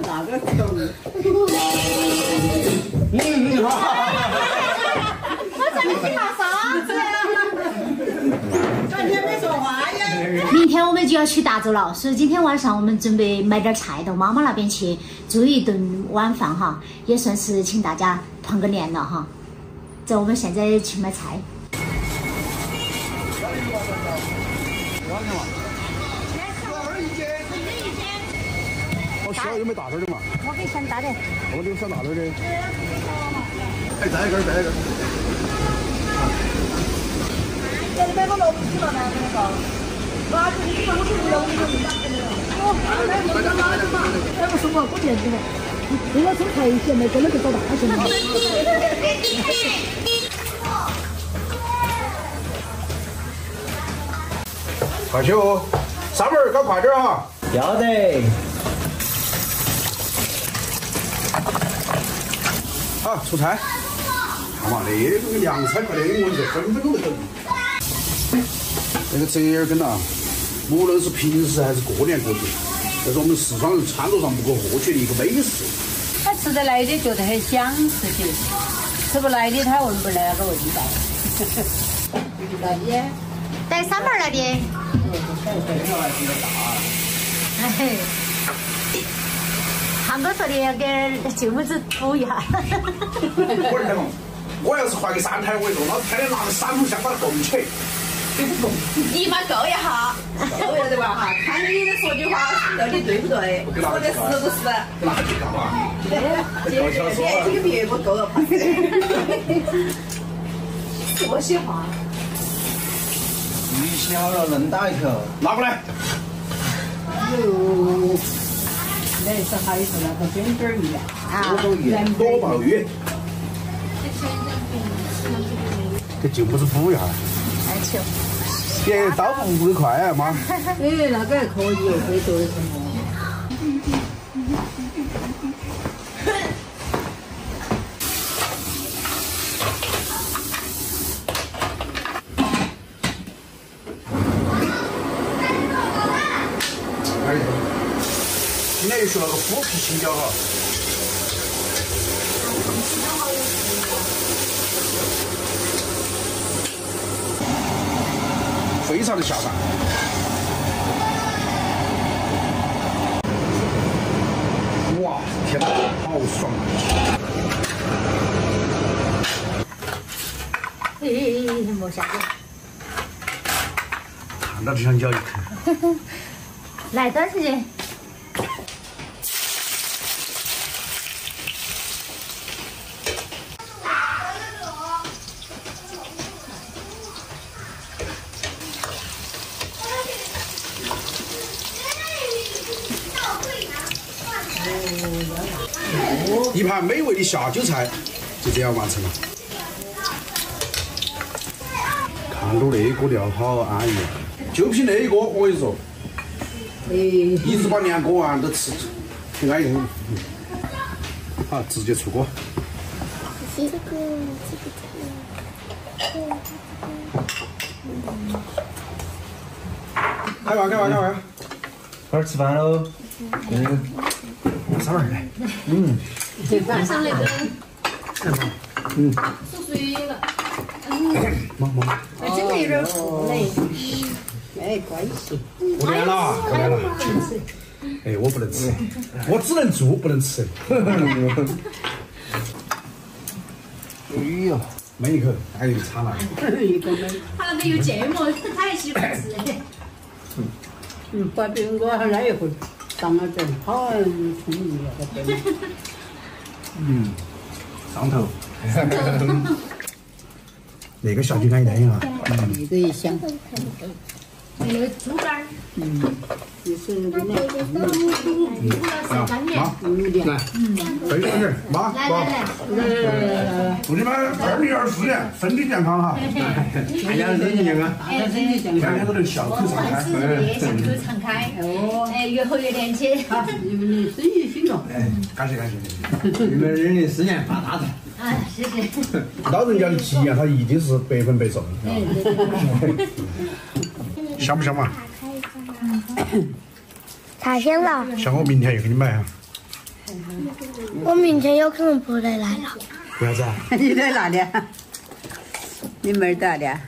哪个坑？嗯，我怎么去买房子呀？半天没说话呀。明天我们就要去达州了，所以今天晚上我们准备买点菜到妈妈那边去做一顿晚饭哈，也算是请大家团个年了哈。走，我们现在去买菜。 小又没打出去嘛？我给先打的。我给你先打出去。哎，摘一根，摘一根。这里边我老不去了，那边搞。妈，这里收拾不了，你说你咋整的？我来，我来嘛。哎，我说我不点子了，人家从台前面根本就到哪去了？快去哦，三妹儿，赶快点哈。要得。 啊，出菜！他妈的，这个洋菜没得，我这分分钟都等。那个折耳根呐，无论是平时还是过年过节，这是我们四川人餐桌上不可或缺的一个美食。他吃得来的觉得很香，吃起；吃不来的他闻不来那个味道。老爹，带三瓣来的。哎。 堂哥说的要给舅母子补一下。我儿子，我要是怀个三胎，我说老子天天拿个三步箱把它拱起来。你妈够一下，够一下对吧？哈，看你说的话到底对不对，说的是不是？那就干嘛？这个别不够了，说些话。鱼小了，恁大一口，拿过来。哟。 那是还有那个卷卷鱼啊，多宝鱼。这就不是补一下。哎，去。这刀斧补得快啊，妈。哎，那个还可以，又可以做一份哦。那是那个虎皮青椒哈，非常的下饭。哇，天哪，好爽！哎，没啥子。看到就想咬一口。来点时间。 一盘美味的下酒菜就这样完成了。看到那锅料好安逸，就凭那一锅，我跟你说，一直把年锅丸都吃，挺安逸的。好，直接出锅。开玩，开玩，开玩。快点吃饭喽。三妹来。嗯。 晚上那个，嗯，出水了，嗯，妈，真的有点苦嘞，没关系，过来了，过来了，哎，我不能吃，我只能做，不能吃。哎呦，没一口，哎呦，惨了，他那个有芥末，他还喜欢吃嘞。嗯，把苹果还来一回，当了真好聪明了。 嗯，上头，那个下酒安逸安逸啊，那个也香，那个猪肝，嗯，也是那个，嗯，来，分一点，妈，来，祝你们2024年身体健康哈，大家身体健康，天天都能笑口常开，笑口常开，哎，越活越年轻，你们的生意兴隆，哎，感谢感谢。 你们2024年发大财！哎，谢谢。老人家的吉言，他一定是100%中。香不香嘛？太香了。香，我明天又给你买啊。我明天有可能不来了。为啥子？你在哪里？你妹儿在哪里？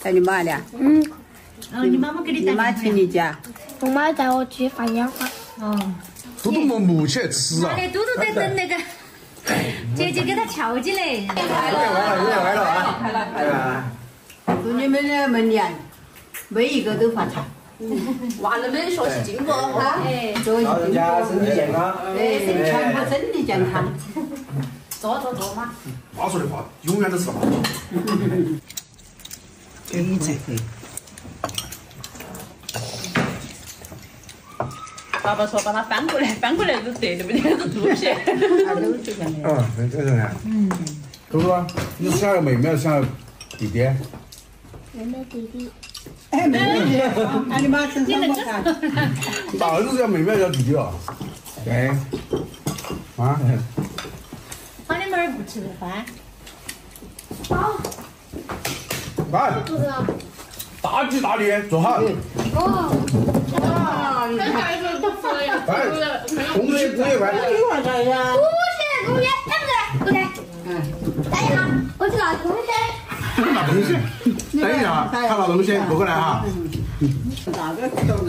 在你妈那里？嗯。哦，你妈妈给你带。你妈去你家？我妈带我去放烟花。哦。嘟嘟没木起来吃啊！嘟嘟在等那个姐姐给他撬起来。快了啊！快了！祝你们俩门年每一个都发财。 娃儿们学习进步哈，老人家身体健康，全部身体健康。坐嘛。妈说的话永远都是妈。给你这个。爸爸说把它翻过来，翻过来都得的不得是猪血。啊，很正常呀。嗯。哥哥，你是想要妹妹还是想要弟弟？妹妹弟弟。 哎，妹妹，俺的妈身上好看。大儿子叫妹妹叫弟弟啊？对。啊。俺的妹儿不吃饭。好。来。大吉大利，坐好。哦。哇，你看。来，恭喜发财呀！恭喜，对不对？哎，大家好，我是老同学。 拿东西，等一下，他拿东西过来哈。哪个走？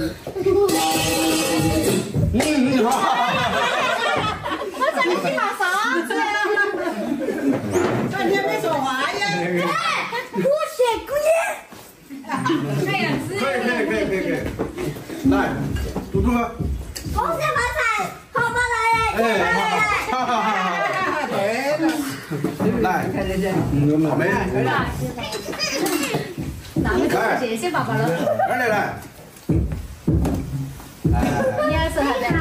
嗯，好。我怎么去拿勺子呀？半天没说话呀！哎，我是姑娘。这样子。可以。来，嘟嘟。恭喜发财，好不来嘞？哎，好。对。 来，看这些，好美。来，谢谢爸爸了。来。你要说啥子？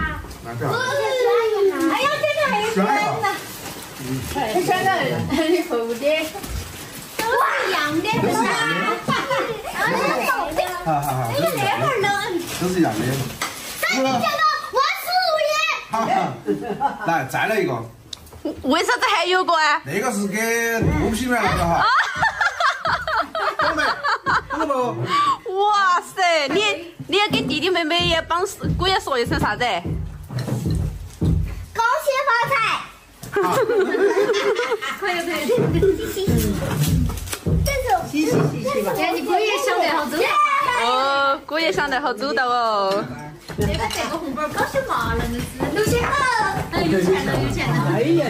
哎呀，这个还有呢。这三个你厚的，都一样的，对吧？好。这个那会儿冷。都是一样的。那你讲到万事如意。来，再来一个。 为啥子还有个啊？那个是给东西买那个哈。哇塞，你要跟弟弟妹妹也帮姑爷说一声啥子？恭喜发财！可以。这是。哎，你姑爷想得好周到。哦，姑爷想得好周到哦。 这个红包高兴嘛了，真是！有钱了！哎呀，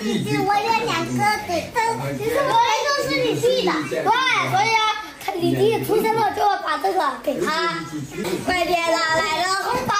弟弟，我有2个弟弟，其实我那个是你弟的，所以弟弟出生了就把这个给他。外面拿来了红包，